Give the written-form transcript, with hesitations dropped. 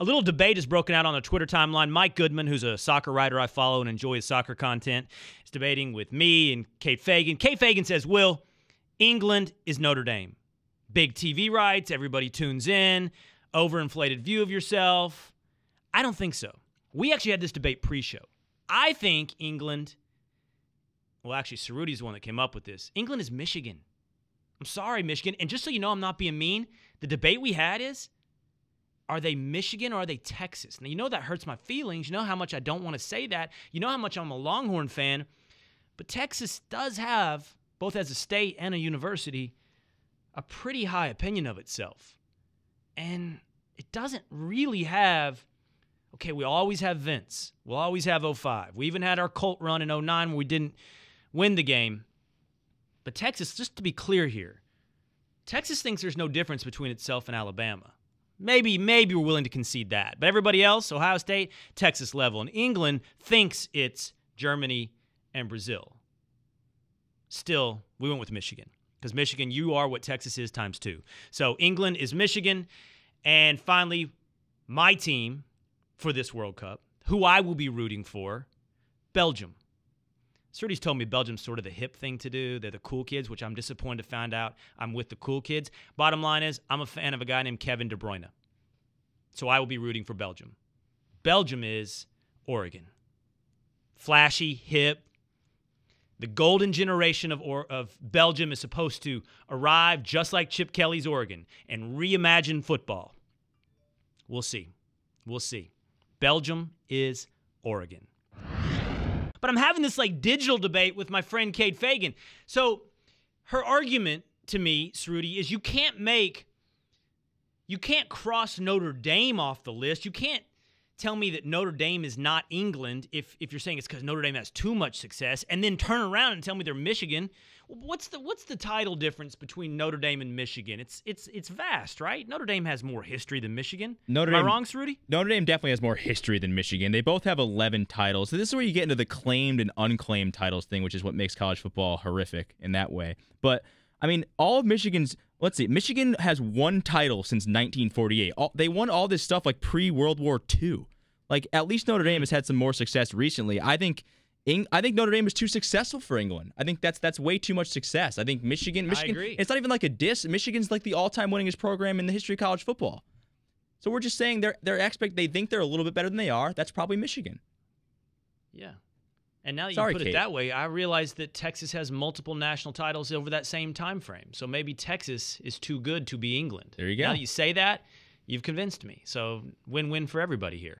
a little debate has broken out on the Twitter timeline. Mike Goodman, who's a soccer writer I follow and enjoy his soccer content, is debating with me and Kate Fagan. Kate Fagan says, Will, England is Notre Dame. Big TV rights, everybody tunes in, overinflated view of yourself. I don't think so. We actually had this debate pre-show. I think England, well, actually, Sruti's the one that came up with this. England is Michigan. I'm sorry, Michigan. And just so you know, I'm not being mean, the debate we had is, are they Michigan or are they Texas? Now, you know that hurts my feelings. You know how much I don't want to say that. You know how much I'm a Longhorn fan. But Texas does have, both as a state and a university, a pretty high opinion of itself. And it doesn't really have, okay, we always have Vince. We'll always have 05. We even had our Colt run in 09 when we didn't win the game. But Texas, just to be clear here, Texas thinks there's no difference between itself and Alabama. Maybe we're willing to concede that. But everybody else, Ohio State, Texas level. And England thinks it's Germany and Brazil. Still, we went with Michigan. Because Michigan, you are what Texas is times two. So England is Michigan. And finally, my team for this World Cup, who I will be rooting for, Belgium. Sruti's told me Belgium's sort of the hip thing to do. They're the cool kids, which I'm disappointed to find out I'm with the cool kids. Bottom line is, I'm a fan of a guy named Kevin De Bruyne. So I will be rooting for Belgium. Belgium is Oregon. Flashy, hip. The golden generation of Belgium is supposed to arrive just like Chip Kelly's Oregon and reimagine football. We'll see. We'll see. Belgium is Oregon. But I'm having this like digital debate with my friend Kate Fagan. So her argument to me, Sruti, is you can't cross Notre Dame off the list. You can't tell me that Notre Dame is not England if you're saying it's because Notre Dame has too much success, and then turn around and tell me they're Michigan. What's the title difference between Notre Dame and Michigan? It's vast, right? Notre Dame has more history than Michigan. Am I wrong, Sruti? Notre Dame definitely has more history than Michigan. They both have 11 titles. So this is where you get into the claimed and unclaimed titles thing, which is what makes college football horrific in that way. But, I mean, all of Michigan's let's see. Michigan has one title since 1948. They won all this stuff like pre-World War II. Like, at least Notre Dame has had some more success recently. I think Notre Dame is too successful for England. I think that's way too much success. I think Michigan. I agree. It's not even like a diss. Michigan's like the all-time winningest program in the history of college football. So we're just saying they think they're a little bit better than they are. That's probably Michigan. Yeah. And now that you put Kate. It that way, I realize that Texas has multiple national titles over that same time frame. So maybe Texas is too good to be England. There you go. Now that you say that, you've convinced me. So win-win for everybody here.